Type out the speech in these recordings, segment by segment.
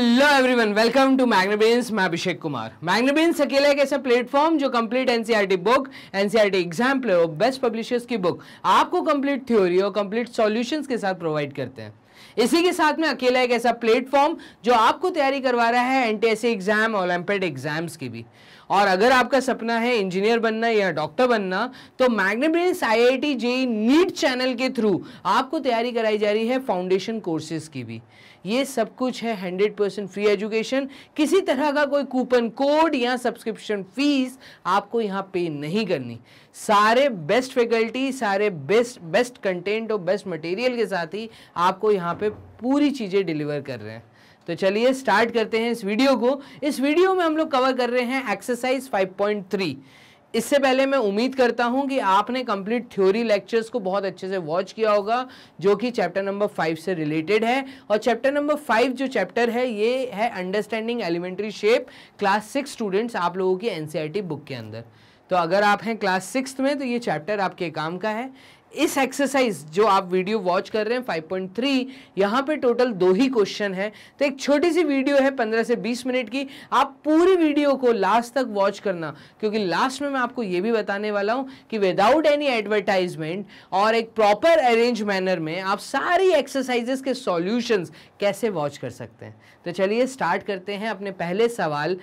Hello everyone, welcome to Magnet Brains. मैं Abhishek Kumar. Magnet brains अकेला एक ऐसा प्लेटफॉर्म जो complete NCERT book, NCERT exemplar और बेस्ट पब्लिशर्स की बुक आपको कंप्लीट थ्योरी और कंप्लीट सॉल्यूशंस के साथ प्रोवाइड करते हैं। इसी के साथ में अकेला एक ऐसा प्लेटफॉर्म जो आपको तैयारी करवा रहा है एनटीएसए एग्जाम, ओलंपियाड एग्जाम्स की भी। और अगर आपका सपना है इंजीनियर बनना या डॉक्टर बनना, तो Magnet Brains IIT JEE NEET channel के थ्रू आपको तैयारी कराई जा रही है फाउंडेशन कोर्सेज की भी। ये सब कुछ है 100% फ्री एजुकेशन। किसी तरह का कोई कूपन कोड या सब्सक्रिप्शन फीस आपको यहाँ पे नहीं करनी। सारे बेस्ट फैकल्टी, सारे बेस्ट कंटेंट और बेस्ट मटेरियल के साथ ही आपको यहाँ पे पूरी चीज़ें डिलीवर कर रहे हैं। तो चलिए स्टार्ट करते हैं इस वीडियो को। इस वीडियो में हम लोग कवर कर रहे हैं एक्सरसाइज 5.3। इससे पहले मैं उम्मीद करता हूं कि आपने कंप्लीट थ्योरी लेक्चर्स को बहुत अच्छे से वॉच किया होगा, जो कि चैप्टर नंबर 5 से रिलेटेड है। और चैप्टर नंबर 5 जो चैप्टर है ये है understanding elementary shape, class 6 students आप लोगों की एनसीईआरटी बुक के अंदर। तो अगर आप हैं क्लास 6 में तो ये चैप्टर आपके काम का है। इस एक्सरसाइज जो आप वीडियो वॉच कर रहे हैं 5.3, यहाँ पे टोटल 2 ही क्वेश्चन है। तो एक छोटी सी वीडियो है 15 से 20 मिनट की। आप पूरी वीडियो को लास्ट तक वॉच करना, क्योंकि लास्ट में मैं आपको ये भी बताने वाला हूँ कि विदाउट एनी एडवर्टाइजमेंट और एक प्रॉपर अरेंज मैनर में आप सारी एक्सरसाइजेस के सॉल्यूशंस कैसे वॉच कर सकते हैं। तो चलिए स्टार्ट करते हैं अपने पहले सवाल।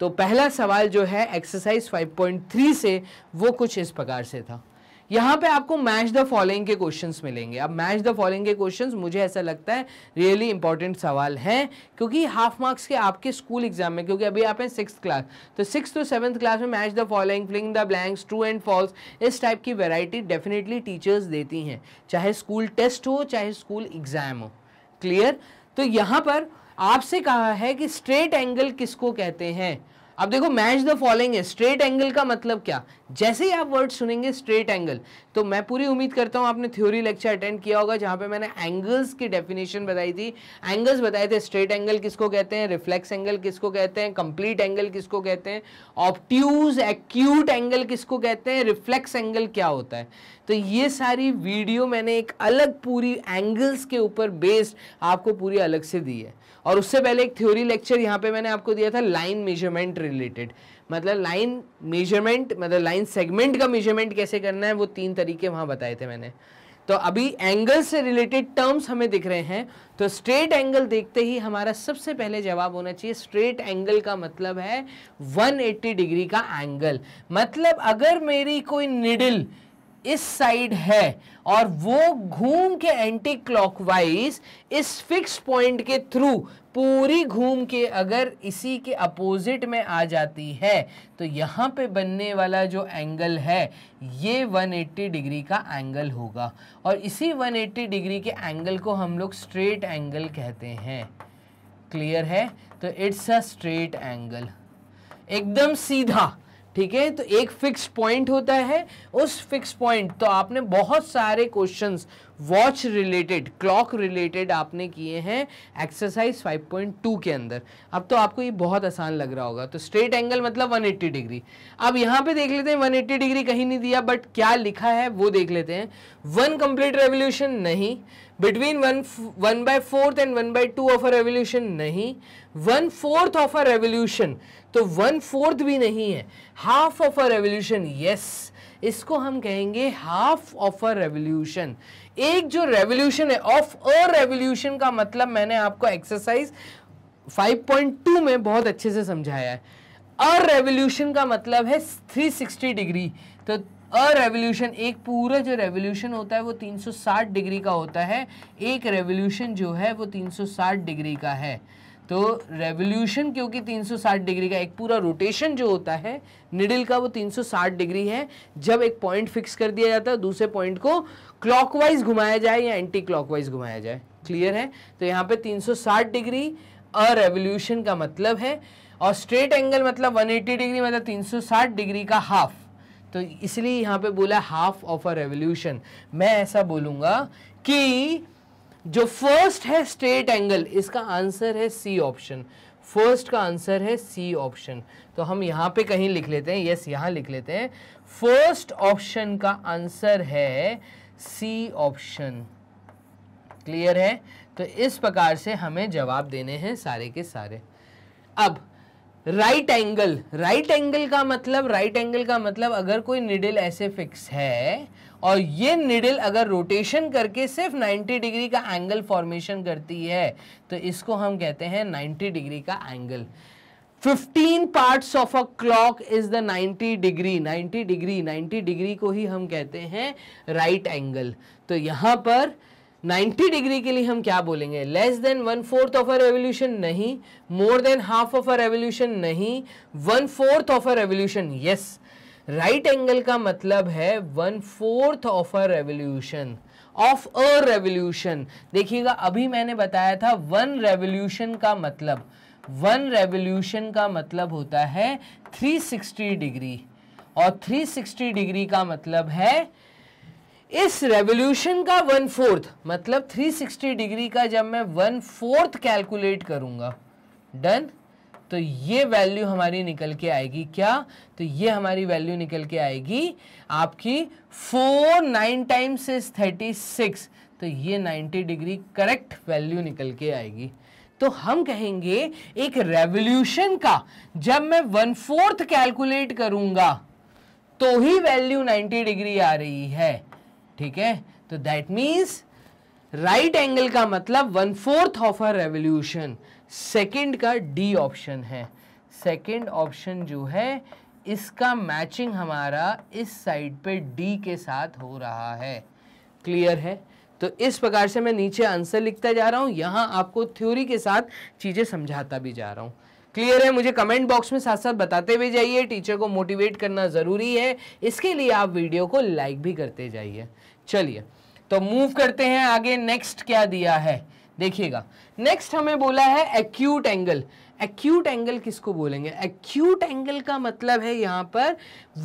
तो पहला सवाल जो है एक्सरसाइज 5.3 से, वो कुछ इस प्रकार से था। यहाँ पे आपको मैच द फॉलोइंग के क्वेश्चंस मिलेंगे। अब मैच द फॉलोइंग के क्वेश्चंस मुझे ऐसा लगता है रियली इंपॉर्टेंट सवाल हैं, क्योंकि हाफ मार्क्स के आपके स्कूल एग्जाम में, क्योंकि अभी आप हैं 6th क्लास, तो 6th और 7th क्लास में match the following, filling the blanks, true and false, इस टाइप की वैरायटी डेफिनेटली टीचर्स देती हैं, चाहे स्कूल टेस्ट हो चाहे स्कूल एग्जाम हो। क्लियर? तो यहाँ पर आपसे कहा है कि स्ट्रेट एंगल किसको कहते हैं। अब देखो मैच द फॉलोइंग है, स्ट्रेट एंगल का मतलब क्या? जैसे ही आप वर्ड सुनेंगे स्ट्रेट एंगल, तो मैं पूरी उम्मीद करता हूँ आपने थ्योरी लेक्चर अटेंड किया होगा जहाँ पे मैंने एंगल्स की डेफिनेशन बताई थी, एंगल्स बताए थे, स्ट्रेट एंगल किसको कहते हैं, रिफ्लेक्स एंगल किसको कहते हैं, कंप्लीट एंगल किसको कहते हैं, ऑब्ट्यूज एक्यूट एंगल किसको कहते हैं, रिफ्लेक्स एंगल क्या होता है। तो ये सारी वीडियो मैंने एक अलग पूरी एंगल्स के ऊपर बेस्ड आपको पूरी अलग से दी है। और उससे पहले एक थ्योरी लेक्चर यहाँ पे मैंने आपको दिया था लाइन मेजरमेंट रिलेटेड, मतलब लाइन मेजरमेंट, मतलब लाइन सेगमेंट का मेजरमेंट कैसे करना है, वो 3 तरीके वहाँ बताए थे मैंने। तो अभी एंगल से रिलेटेड टर्म्स हमें दिख रहे हैं, तो स्ट्रेट एंगल देखते ही हमारा सबसे पहले जवाब होना चाहिए स्ट्रेट एंगल का मतलब है 180 डिग्री का एंगल। मतलब अगर मेरी कोई निडल इस साइड है और वो घूम के एंटी क्लॉकवाइज इस फिक्स पॉइंट के थ्रू पूरी घूम के अगर इसी के अपोजिट में आ जाती है, तो यहाँ पे बनने वाला जो एंगल है ये 180 डिग्री का एंगल होगा। और इसी 180 डिग्री के एंगल को हम लोग स्ट्रेट एंगल कहते हैं। क्लियर है? तो इट्स अ स्ट्रेट एंगल, एकदम सीधा। ठीक है? तो एक फिक्स पॉइंट होता है, उस फिक्स पॉइंट, तो आपने बहुत सारे questions watch related, clock related आपने किए हैं एक्सरसाइज 5.2 के अंदर। अब तो आपको ये बहुत आसान लग रहा होगा। तो स्ट्रेट एंगल मतलब 180 डिग्री। अब यहाँ पे देख लेते हैं, 180 डिग्री कहीं नहीं दिया, बट क्या लिखा है वो देख लेते हैं। 1 कंप्लीट रेवोल्यूशन नहीं, between 1/4 and 1/2 of a revolution नहीं, 1/4 ऑफ अ रेवोल्यूशन, तो 1/4 भी नहीं है, half of a revolution. Yes, इसको हम कहेंगे हाफ ऑफ अ रेवोल्यूशन। एक जो रेवोल्यूशन है, ऑफ अ रेवोल्यूशन का मतलब मैंने आपको एक्सरसाइज 5.2 में बहुत अच्छे से समझाया है। अ रेवोल्यूशन का मतलब है 360 डिग्री। तो अ रेवोल्यूशन, एक पूरा जो रेवोल्यूशन होता है वो 360 डिग्री का होता है, एक रेवोल्यूशन जो है वो 360 डिग्री का है। तो रेवोल्यूशन क्योंकि 360 डिग्री का, एक पूरा रोटेशन जो होता है निडल का वो 360 डिग्री है। जब एक पॉइंट फिक्स कर दिया जाता है, दूसरे पॉइंट को क्लॉकवाइज घुमाया जाए या एंटी क्लॉकवाइज घुमाया जाए। क्लियर है? तो यहाँ पे 360 डिग्री अ रेवोल्यूशन का मतलब है। और स्ट्रेट एंगल मतलब 180 डिग्री, मतलब 360 डिग्री का हाफ। तो इसलिए यहाँ पे बोला हाफ ऑफ अ रेवोल्यूशन। मैं ऐसा बोलूँगा कि जो फर्स्ट है स्ट्रेट एंगल, इसका आंसर है सी ऑप्शन। फर्स्ट का आंसर है सी ऑप्शन। तो हम यहाँ पे कहीं लिख लेते हैं, यस यहाँ लिख लेते हैं, फर्स्ट ऑप्शन का आंसर है सी ऑप्शन। क्लियर है? तो इस प्रकार से हमें जवाब देने हैं सारे के सारे। अब राइट एंगल का मतलब अगर कोई निडल ऐसे फिक्स है और ये निडल अगर रोटेशन करके सिर्फ 90 डिग्री का एंगल फॉर्मेशन करती है तो इसको हम कहते हैं 90 डिग्री का angle. 15 parts of a clock is the 90 degree को ही हम कहते हैं राइट एंगल। तो यहाँ पर 90 डिग्री के लिए हम क्या बोलेंगे? Less than 1/4 of a revolution नहीं, more than half of a revolution नहीं, 1/4 of a revolution. Yes, right angle का मतलब है 1/4 ऑफ अ रेवोल्यूशन देखिएगा अभी मैंने बताया था वन रेवोल्यूशन का मतलब होता है 360 डिग्री और 360 डिग्री का मतलब है इस रेवोल्यूशन का 1/4 मतलब 360 डिग्री का जब मैं 1/4 कैलकुलेट करूंगा, डन, तो ये वैल्यू हमारी निकल के आएगी क्या? तो ये हमारी वैल्यू निकल के आएगी आपकी 4 9 times is 36, तो ये 90 डिग्री करेक्ट वैल्यू निकल के आएगी। तो हम कहेंगे एक रेवोल्यूशन का जब मैं 1/4 कैलकुलेट करूंगा तो ही वैल्यू 90 डिग्री आ रही है, ठीक है। तो दैट मीन्स राइट एंगल का मतलब 1/4 ऑफ अ रेवोल्यूशन। सेकंड का डी ऑप्शन है, सेकंड ऑप्शन जो है इसका मैचिंग हमारा इस साइड पे डी के साथ हो रहा है, क्लियर है। तो इस प्रकार से मैं नीचे आंसर लिखता जा रहा हूँ, यहाँ आपको थ्योरी के साथ चीज़ें समझाता भी जा रहा हूँ, क्लियर है। मुझे कमेंट बॉक्स में साथ साथ बताते भी जाइए, टीचर को मोटिवेट करना ज़रूरी है, इसके लिए आप वीडियो को लाइक भी करते जाइए। चलिए तो मूव करते हैं आगे। नेक्स्ट क्या दिया है देखिएगा, नेक्स्ट हमें बोला है एक्यूट एंगल। एक्यूट एंगल किसको बोलेंगे? एक्यूट एंगल का मतलब है यहाँ पर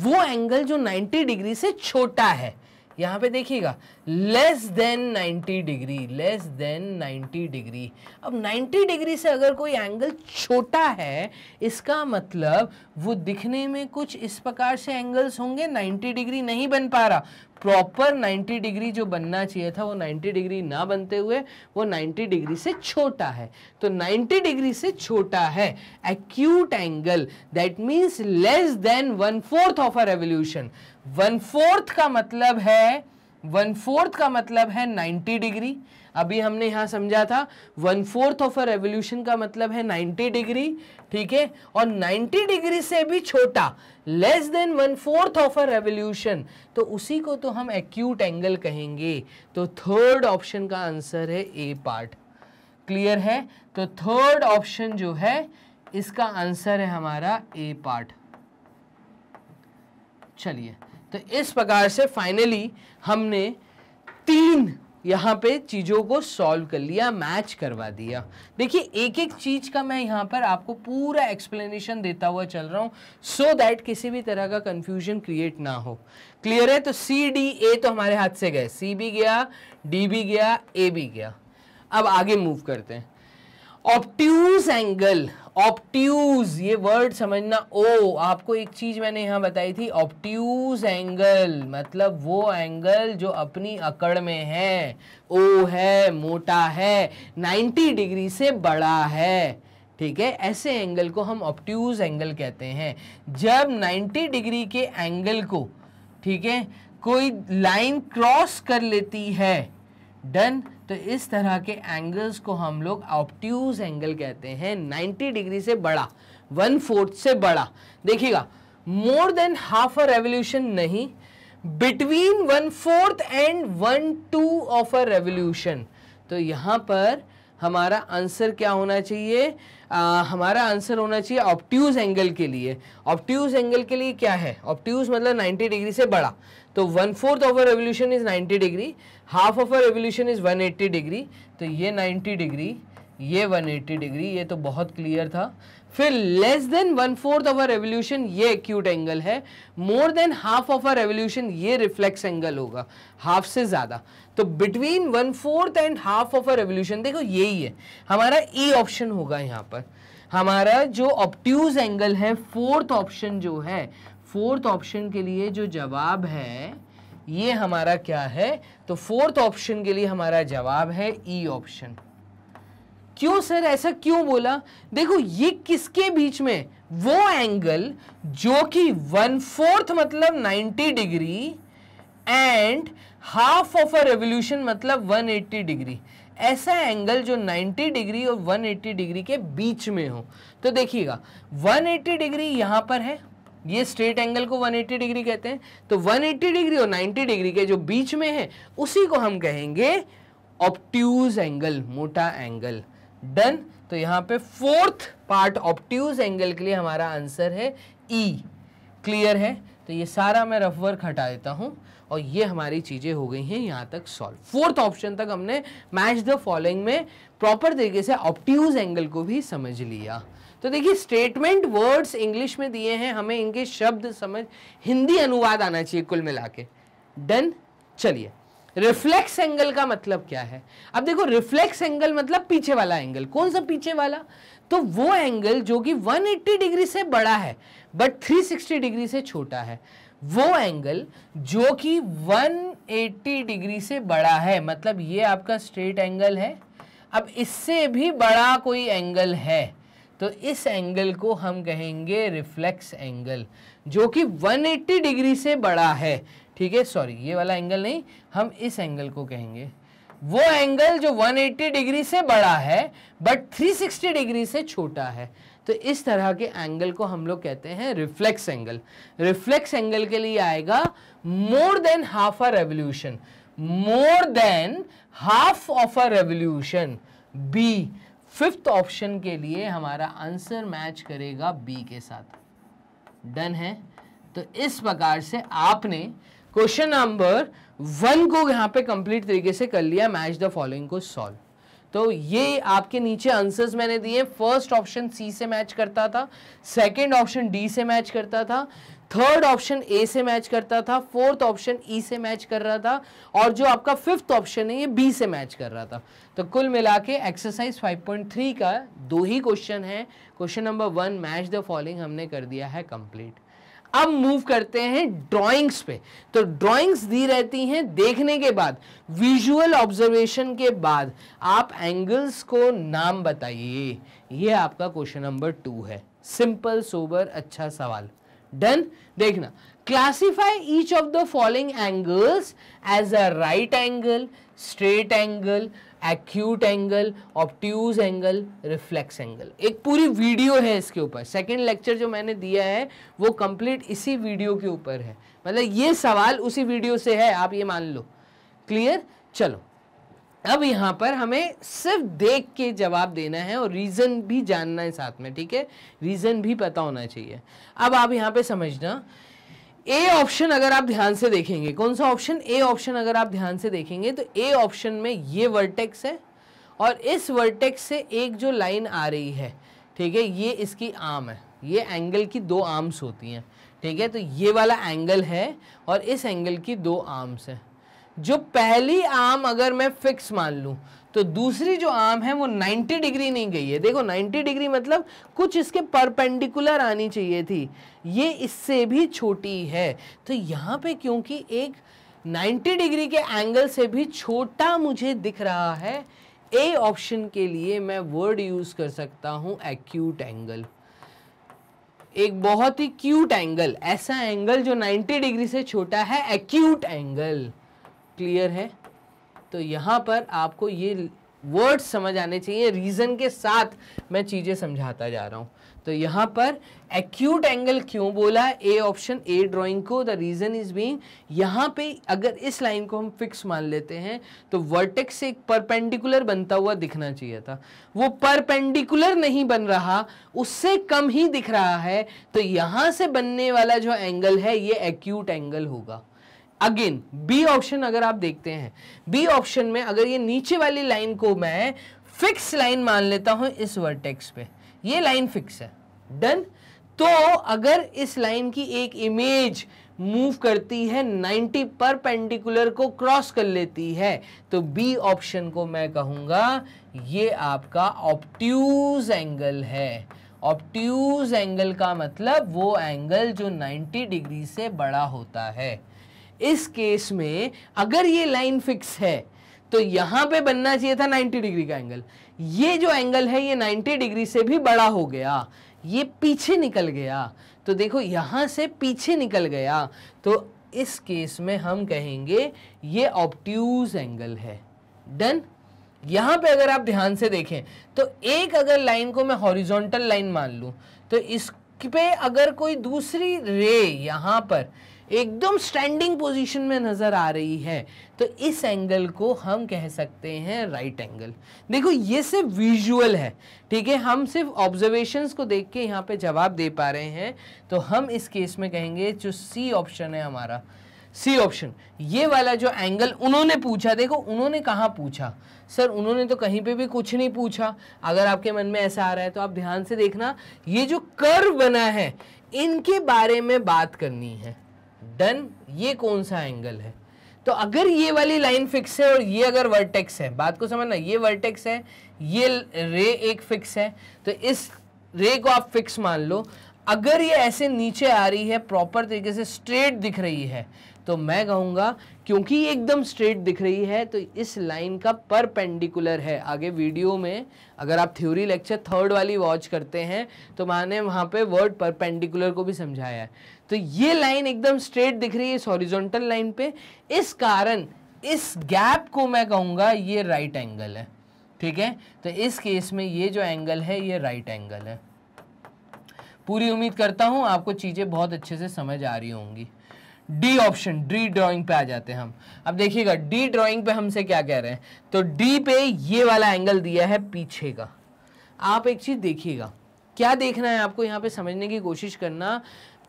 वो एंगल जो 90 डिग्री से छोटा है। यहाँ पे देखिएगा less than 90 degree, less than 90 degree. अब 90 डिग्री से अगर कोई एंगल छोटा है इसका मतलब वो दिखने में कुछ इस प्रकार से एंगल्स होंगे, 90 डिग्री नहीं बन पा रहा प्रॉपर। 90 डिग्री जो बनना चाहिए था वो 90 डिग्री ना बनते हुए वो 90 डिग्री से छोटा है। तो 90 डिग्री से छोटा है acute angle, that means less than 1/4 of a revolution. 1/4 का मतलब है 90 डिग्री। अभी हमने यहाँ समझा था 1/4 ऑफ अ रेवोल्यूशन का मतलब है 90 डिग्री, ठीक है। और 90 डिग्री से भी छोटा less than 1/4 of a revolution, तो उसी को तो हम एक्यूट एंगल कहेंगे। तो थर्ड ऑप्शन का आंसर है ए पार्ट, क्लियर है। तो थर्ड ऑप्शन जो है इसका आंसर है हमारा ए पार्ट। चलिए तो इस प्रकार से फाइनली हमने 3 यहाँ पे चीज़ों को सॉल्व कर लिया, मैच करवा दिया। देखिए एक एक चीज़ का मैं यहाँ पर आपको पूरा एक्सप्लेनेशन देता हुआ चल रहा हूँ सो दैट किसी भी तरह का कंफ्यूजन क्रिएट ना हो, क्लियर है। तो सी डी ए तो हमारे हाथ से गए, सी भी गया, डी भी गया, ए भी गया। अब आगे मूव करते हैं। ऑब्ट्यूज एंगल, ऑब्ट्यूज ये वर्ड समझना। आपको एक चीज़ मैंने यहाँ बताई थी, ऑब्ट्यूज एंगल मतलब वो एंगल जो अपनी अकड़ में है, मोटा है, 90 डिग्री से बड़ा है, ठीक है। ऐसे एंगल को हम ऑब्ट्यूज एंगल कहते हैं। जब 90 डिग्री के एंगल को, ठीक है, कोई लाइन क्रॉस कर लेती है, डन, तो इस तरह के एंगल्स को हम लोग ऑब्ट्यूज एंगल कहते हैं। 90 डिग्री से बड़ा, 1/4 से बड़ा, देखिएगा more than half a revolution नहीं, between 1/4 and 1/2 of a revolution. तो यहाँ पर हमारा आंसर क्या होना चाहिए? हमारा आंसर होना चाहिए ऑब्ट्यूज एंगल के लिए। ऑब्ट्यूज एंगल के लिए क्या है? ऑब्ट्यूज मतलब 90 डिग्री से बड़ा, तो 1/4 of a revolution is 90 degree, half of a revolution is 180 degree. तो ये 90 डिग्री, ये 180 डिग्री, ये तो बहुत क्लियर था। फिर less than 1/4 of a revolution, ये एक्यूट एंगल है। More than half of a revolution, ये रिफ्लेक्स एंगल होगा, हाफ से ज़्यादा। तो between 1/4 and half of a revolution, देखो यही है हमारा ई ऑप्शन होगा। यहाँ पर हमारा जो ऑब्ट्यूज एंगल है, फोर्थ ऑप्शन जो है, फोर्थ ऑप्शन के लिए जो जवाब है ये हमारा क्या है? तो फोर्थ ऑप्शन के लिए हमारा जवाब है ई ऑप्शन, क्यों सर ऐसा क्यों बोला? देखो ये किसके बीच में, वो एंगल जो कि 1/4 मतलब 90 degree and half of a revolution मतलब 180 डिग्री, ऐसा एंगल जो 90 डिग्री और 180 डिग्री के बीच में हो। तो देखिएगा 180 डिग्री यहाँ पर है, ये स्ट्रेट एंगल को 180 डिग्री कहते हैं, तो 180 डिग्री और 90 डिग्री के जो बीच में है उसी को हम कहेंगे ऑब्ट्यूज एंगल, मोटा एंगल। डन। तो यहाँ पे 4th पार्ट ऑब्ट्यूज एंगल के लिए हमारा आंसर है E। क्लियर है? तो ये सारा मैं रफ वर्क हटा देता हूँ और ये हमारी चीज़ें हो गई हैं यहाँ तक सॉल्व। 4th ऑप्शन तक हमने मैच द फॉलोइंग में प्रॉपर तरीके से ऑब्ट्यूज एंगल को भी समझ लिया। तो देखिए स्टेटमेंट वर्ड्स इंग्लिश में दिए हैं, हमें इनके शब्द समझ, हिंदी अनुवाद आना चाहिए कुल मिला के। डन। चलिए रिफ्लेक्स एंगल का मतलब क्या है? अब देखो रिफ्लेक्स एंगल मतलब पीछे वाला एंगल। कौन सा पीछे वाला? तो वो एंगल जो कि 180 डिग्री से बड़ा है बट 360 डिग्री से छोटा है, वो एंगल जो कि 180 डिग्री से बड़ा है, मतलब ये आपका स्ट्रेट एंगल है, अब इससे भी बड़ा कोई एंगल है, तो इस एंगल को हम कहेंगे रिफ्लेक्स एंगल, जो कि 180 डिग्री से बड़ा है। ठीक है, सॉरी ये वाला एंगल नहीं, हम इस एंगल को कहेंगे वो एंगल जो 180 डिग्री से बड़ा है बट 360 डिग्री से छोटा है। तो इस तरह के एंगल को हम लोग कहते हैं रिफ्लेक्स एंगल। रिफ्लेक्स एंगल के लिए आएगा more than half a revolution, more than half of a revolution, B. 5th option के लिए हमारा आंसर मैच करेगा बी के साथ। डन है। तो इस प्रकार से आपने क्वेश्चन नंबर 1 को यहाँ पे कंप्लीट तरीके से कर लिया, मैच द फॉलोइंग को सॉल्व। तो ये आपके नीचे आंसर्स मैंने दिए। 1st ऑप्शन C से मैच करता था, 2nd ऑप्शन D से मैच करता था, 3rd ऑप्शन A से मैच करता था, 4th ऑप्शन E से मैच कर रहा था और जो आपका 5th ऑप्शन है ये B से मैच कर रहा था। तो कुल मिला के एक्सरसाइज 5.3 का 2 ही क्वेश्चन है। Question number 1 match the following हमने कर दिया है कंप्लीट। अब मूव करते हैं ड्राइंग्स पे। तो ड्राइंग्स दी रहती हैं, देखने के बाद विजुअल ऑब्जर्वेशन के बाद आप एंगल्स को नाम बताइए। ये आपका क्वेश्चन नंबर 2 है। सिंपल सोबर अच्छा सवाल। डन। देखना, classify each of the following angles as a right angle, straight angle, acute angle, obtuse angle, reflex angle. एक पूरी वीडियो है इसके ऊपर, 2nd लेक्चर जो मैंने दिया है वो कंप्लीट इसी वीडियो के ऊपर है, मतलब ये सवाल उसी वीडियो से है, आप ये मान लो। क्लियर? चलो अब यहाँ पर हमें सिर्फ देख के जवाब देना है और रीज़न भी जानना है साथ में। ठीक है, रीज़न भी पता होना चाहिए। अब आप यहाँ पे समझना, ए ऑप्शन अगर आप ध्यान से देखेंगे, कौन सा ऑप्शन? ए ऑप्शन अगर आप ध्यान से देखेंगे तो ए ऑप्शन में ये वर्टेक्स है और इस वर्टेक्स से एक जो लाइन आ रही है, ठीक है, ये इसकी आर्म है, ये एंगल की 2 आर्म्स होती हैं। ठीक है, तो ये वाला एंगल है और इस एंगल की 2 आर्म्स हैं। जो पहली आर्म अगर मैं फिक्स मान लूँ तो दूसरी जो आर्म है वो 90 डिग्री नहीं गई है। देखो 90 डिग्री मतलब कुछ इसके परपेंडिकुलर आनी चाहिए थी, ये इससे भी छोटी है। तो यहाँ पे क्योंकि एक 90 डिग्री के एंगल से भी छोटा मुझे दिख रहा है, ए ऑप्शन के लिए मैं वर्ड यूज़ कर सकता हूँ एक्यूट एंगल। एक बहुत ही क्यूट एंगल, ऐसा एंगल जो 90 डिग्री से छोटा है, एक्यूट एंगल। क्लियर है? तो यहाँ पर आपको ये वर्ड्स समझ आने चाहिए, रीज़न के साथ मैं चीज़ें समझाता जा रहा हूँ। तो यहाँ पर एक्यूट एंगल क्यों बोला ए ऑप्शन ए ड्राइंग को? द रीज़न इज़ बीइंग, यहाँ पे अगर इस लाइन को हम फिक्स मान लेते हैं तो वर्टेक्स से एक परपेंडिकुलर बनता हुआ दिखना चाहिए था, वो परपेंडिकुलर नहीं बन रहा, उससे कम ही दिख रहा है। तो यहाँ से बनने वाला जो एंगल है ये एक्यूट एंगल होगा। अगेन बी ऑप्शन अगर आप देखते हैं, बी ऑप्शन में अगर ये नीचे वाली लाइन को मैं फिक्स लाइन मान लेता हूँ इस वर्टेक्स पे, ये लाइन फिक्स है। डन। तो अगर इस लाइन की एक इमेज मूव करती है 90 परपेंडिकुलर को क्रॉस कर लेती है, तो बी ऑप्शन को मैं कहूँगा ये आपका ऑब्ट्यूज एंगल है। ऑब्ट्यूज एंगल का मतलब वो एंगल जो 90 डिग्री से बड़ा होता है। इस केस में अगर ये लाइन फिक्स है तो यहां पे बनना चाहिए था 90 डिग्री का एंगल। ये जो एंगल है ये 90 डिग्री से भी बड़ा हो गया, ये पीछे निकल गया। तो देखो यहां से पीछे निकल गया, तो इस केस में हम कहेंगे ये ऑब्ट्यूज एंगल है। डन। यहां पे अगर आप ध्यान से देखें तो एक अगर लाइन को मैं हॉरिजॉन्टल लाइन मान लूं, तो इस पे अगर कोई दूसरी रे यहां पर एकदम स्टैंडिंग पोजीशन में नजर आ रही है, तो इस एंगल को हम कह सकते हैं राइट एंगल। देखो ये सिर्फ विजुअल है, ठीक है, हम सिर्फ ऑब्जर्वेशंस को देख के यहाँ पे जवाब दे पा रहे हैं। तो हम इस केस में कहेंगे जो सी ऑप्शन है हमारा, सी ऑप्शन, ये वाला जो एंगल उन्होंने पूछा, देखो उन्होंने कहाँ पूछा सर, उन्होंने तो कहीं पे भी कुछ नहीं पूछा। अगर आपके मन में ऐसा आ रहा है तो आप ध्यान से देखना, ये जो कर्व बना है इनके बारे में बात करनी है। डन। ये कौन सा एंगल है? तो अगर ये वाली लाइन फिक्स है और ये अगर वर्टेक्स है, बात को समझना, ये वर्टेक्स है, ये रे एक फिक्स है, तो इस रे को आप फिक्स मान लो। अगर ये ऐसे नीचे आ रही है, प्रॉपर तरीके से स्ट्रेट दिख रही है, तो मैं कहूँगा क्योंकि ये एकदम स्ट्रेट दिख रही है तो इस लाइन का परपेंडिकुलर है। आगे वीडियो में अगर आप थ्योरी लेक्चर 3rd वाली वॉच करते हैं तो मैंने वहाँ पे वर्ड परपेंडिकुलर को भी समझाया है। तो ये लाइन एकदम स्ट्रेट दिख रही है इस हॉरिजॉन्टल लाइन पे, इस कारण इस गैप को मैं कहूँगा ये राइट एंगल है। ठीक है, तो इस केस में ये जो एंगल है ये राइट एंगल है। पूरी उम्मीद करता हूँ आपको चीज़ें बहुत अच्छे से समझ आ रही होंगी। डी ऑप्शन, डी ड्राइंग पे आ जाते हैं हम। अब देखिएगा डी ड्राइंग पे हमसे क्या कह रहे हैं, तो डी पे ये वाला एंगल दिया है पीछे का। आप एक चीज़ देखिएगा, क्या देखना है आपको यहाँ पे समझने की कोशिश करना,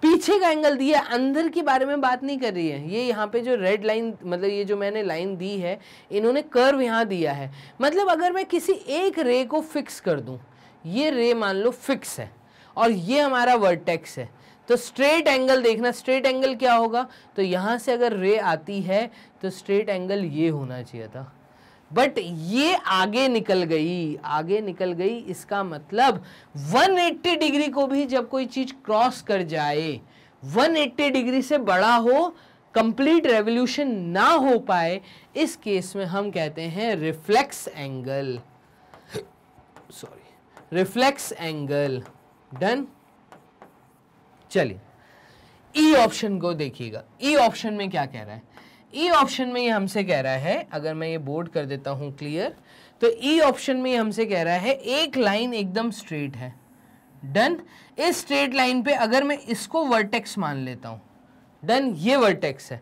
पीछे का एंगल दिया, अंदर के बारे में बात नहीं कर रही है। ये यहाँ पे जो रेड लाइन, मतलब ये जो मैंने लाइन दी है, इन्होंने कर्व यहाँ दिया है, मतलब अगर मैं किसी एक रे को फिक्स कर दूँ, ये रे मान लो फिक्स है और ये हमारा वर्टेक्स है, तो स्ट्रेट एंगल देखना, स्ट्रेट एंगल क्या होगा, तो यहाँ से अगर रे आती है तो स्ट्रेट एंगल ये होना चाहिए था, बट ये आगे निकल गई, आगे निकल गई। इसका मतलब 180 डिग्री को भी जब कोई चीज़ क्रॉस कर जाए, 180 डिग्री से बड़ा हो, कंप्लीट रेवोल्यूशन ना हो पाए, इस केस में हम कहते हैं reflex angle, sorry reflex angle. Done. चलिए ई ऑप्शन को देखिएगा, ई ऑप्शन में क्या कह रहा है, ई ऑप्शन में ये हमसे कह रहा है, अगर मैं ये बोर्ड कर देता हूँ क्लियर, तो ई ऑप्शन में ये हमसे कह रहा है एक लाइन एकदम स्ट्रेट है। डन। इस स्ट्रेट लाइन पे अगर मैं इसको वर्टेक्स मान लेता हूँ, डन, ये वर्टेक्स है,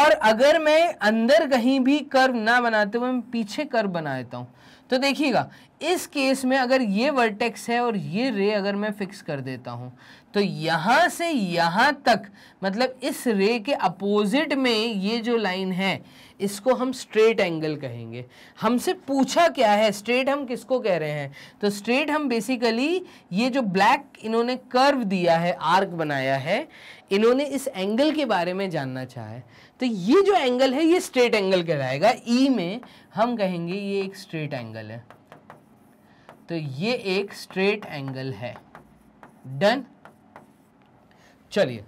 और अगर मैं अंदर कहीं भी कर्व ना बनाते हुए मैं पीछे कर्व बना देता हूँ, तो देखिएगा इस केस में अगर ये वर्टेक्स है और ये रे अगर मैं फिक्स कर देता हूँ, तो यहाँ से यहाँ तक, मतलब इस रे के अपोजिट में ये जो लाइन है इसको हम स्ट्रेट एंगल कहेंगे। हमसे पूछा क्या है, स्ट्रेट हम किसको कह रहे हैं, तो स्ट्रेट हम बेसिकली ये जो ब्लैक इन्होंने कर्व दिया है, आर्क बनाया है, इन्होंने इस एंगल के बारे में जानना चाहा है, तो ये जो एंगल है ये स्ट्रेट एंगल कहलाएगा। ई में हम कहेंगे ये एक स्ट्रेट एंगल है, तो ये एक स्ट्रेट एंगल है। डन। चलिए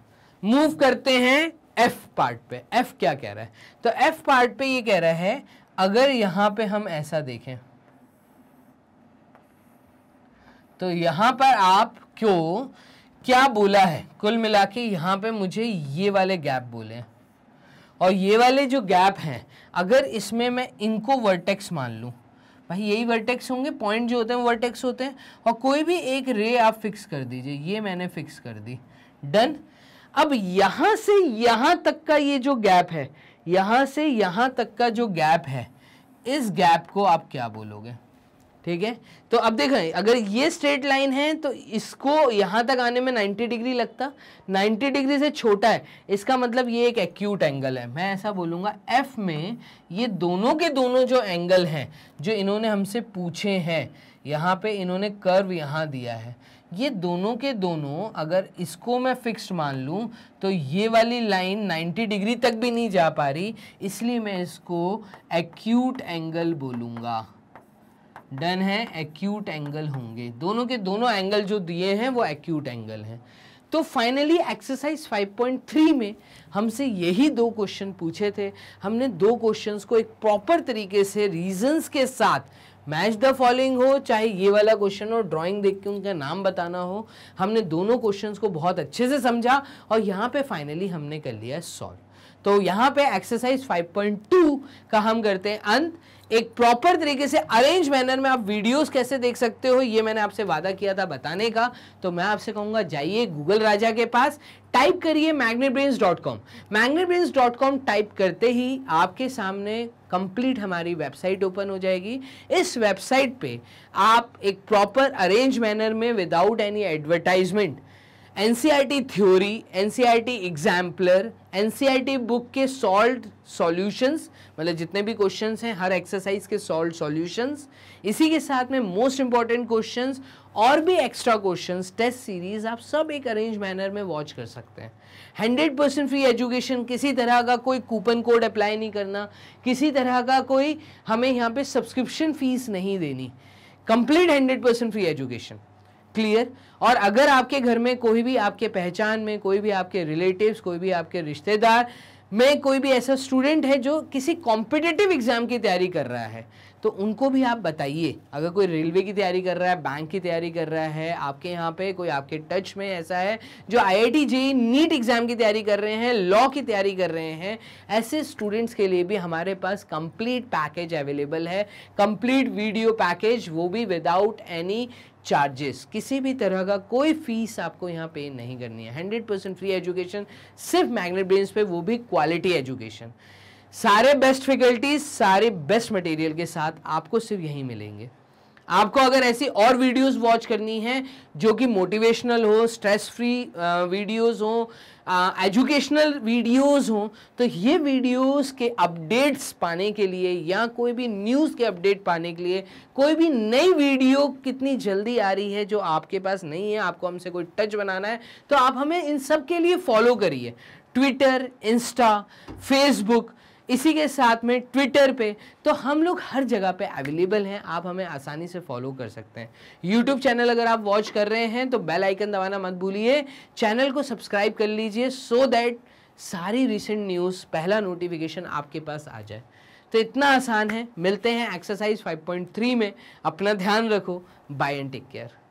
मूव करते हैं एफ पार्ट पे। एफ क्या कह रहा है, तो एफ पार्ट पे ये कह रहा है अगर यहाँ पे हम ऐसा देखें, तो यहाँ पर आप क्यों क्या बोला है, कुल मिला के यहाँ पे मुझे ये वाले गैप बोले, और ये वाले जो गैप हैं अगर इसमें मैं इनको वर्टेक्स मान लूँ, भाई यही वर्टेक्स होंगे, पॉइंट जो होते हैं वर्टेक्स होते हैं, और कोई भी एक रे आप फिक्स कर दीजिए, ये मैंने फिक्स कर दी। डन। अब यहाँ से यहाँ तक का ये जो गैप है, यहाँ से यहाँ तक का जो गैप है, इस गैप को आप क्या बोलोगे, ठीक है। तो अब देखें अगर ये स्ट्रेट लाइन है तो इसको यहाँ तक आने में 90 डिग्री लगता, 90 डिग्री से छोटा है, इसका मतलब ये एक एक्यूट एंगल है। मैं ऐसा बोलूँगा एफ में ये दोनों के दोनों जो एंगल हैं जो इन्होंने हमसे पूछे हैं, यहाँ पे इन्होंने कर्व यहाँ दिया है, ये दोनों के दोनों अगर इसको मैं फिक्स्ड मान लूँ, तो ये वाली लाइन 90 डिग्री तक भी नहीं जा पा रही, इसलिए मैं इसको एक्यूट एंगल बोलूँगा। डन है, एक्यूट एंगल होंगे, दोनों के दोनों एंगल जो दिए हैं वो एक्यूट एंगल हैं। तो फाइनली एक्सरसाइज 5.3 में हमसे यही दो क्वेश्चन पूछे थे। हमने दो क्वेश्चंस को एक प्रॉपर तरीके से रीजंस के साथ मैच द फॉलोइंग हो, चाहे ये वाला क्वेश्चन हो, ड्राइंग देख के उनका नाम बताना हो, हमने दोनों क्वेश्चंस को बहुत अच्छे से समझा और यहाँ पे फाइनली हमने कर लिया सॉल्व। तो यहाँ पे एक्सरसाइज 5.2 का हम करते हैं अंत। एक प्रॉपर तरीके से अरेंज मैनर में आप वीडियोस कैसे देख सकते हो ये मैंने आपसे वादा किया था बताने का, तो मैं आपसे कहूँगा जाइए गूगल राजा के पास, टाइप करिए magnetbrains.com। magnetbrains.com टाइप करते ही आपके सामने कंप्लीट हमारी वेबसाइट ओपन हो जाएगी। इस वेबसाइट पे आप एक प्रॉपर अरेंज मैनर में without any advertisement NCERT theory, NCERT exemplar, NCERT book के सॉल्व सॉल्यूशंस, मतलब जितने भी क्वेश्चंस हैं हर एक्सरसाइज के सॉल्व सॉल्यूशंस, इसी के साथ में मोस्ट इंपॉर्टेंट क्वेश्चंस और भी एक्स्ट्रा क्वेश्चंस, टेस्ट सीरीज आप सब एक अरेंज मैनर में वॉच कर सकते हैं। 100% फ्री एजुकेशन, किसी तरह का कोई कूपन कोड अप्लाई नहीं करना, किसी तरह का कोई हमें यहाँ पे सब्सक्रिप्शन फीस नहीं देनी, कंप्लीट 100% फ्री एजुकेशन, क्लियर। और अगर आपके घर में कोई भी आपके पहचान में, कोई भी आपके रिलेटिव्स, कोई भी आपके रिश्तेदार में कोई भी ऐसा स्टूडेंट है जो किसी कॉम्पिटिटिव एग्जाम की तैयारी कर रहा है तो उनको भी आप बताइए। अगर कोई रेलवे की तैयारी कर रहा है, बैंक की तैयारी कर रहा है, आपके यहाँ पे कोई आपके टच में ऐसा है जो IIT JEE NEET एग्जाम की तैयारी कर रहे हैं, लॉ की तैयारी कर रहे हैं, ऐसे स्टूडेंट्स के लिए भी हमारे पास कंप्लीट पैकेज अवेलेबल है, कंप्लीट वीडियो पैकेज, वो भी विदाउट एनी चार्जेस। किसी भी तरह का कोई फीस आपको यहाँ पे नहीं करनी है। 100% फ्री एजुकेशन सिर्फ मैग्नेट ब्रेन्स पे, वो भी क्वालिटी एजुकेशन, सारे बेस्ट फैकल्टीज, सारे बेस्ट मटेरियल के साथ आपको सिर्फ यहीं मिलेंगे। आपको अगर ऐसी और वीडियोस वॉच करनी है जो कि मोटिवेशनल हो, स्ट्रेस फ्री वीडियोस हो, एजुकेशनल वीडियोस हो, तो ये वीडियोस के अपडेट्स पाने के लिए या कोई भी न्यूज़ के अपडेट पाने के लिए, कोई भी नई वीडियो कितनी जल्दी आ रही है जो आपके पास नहीं है, आपको हमसे कोई टच बनाना है, तो आप हमें इन सब के लिए फॉलो करिए। ट्विटर, इंस्टा, फेसबुक, इसी के साथ में ट्विटर पे तो हम लोग हर जगह पे अवेलेबल हैं, आप हमें आसानी से फॉलो कर सकते हैं। यूट्यूब चैनल अगर आप वॉच कर रहे हैं तो बेल आइकन दबाना मत भूलिए, चैनल को सब्सक्राइब कर लीजिए सो दैट सारी रिसेंट न्यूज़ पहला नोटिफिकेशन आपके पास आ जाए। तो इतना आसान है। मिलते हैं एक्सरसाइज 5.3 में। अपना ध्यान रखो, बाय एंड टेक केयर।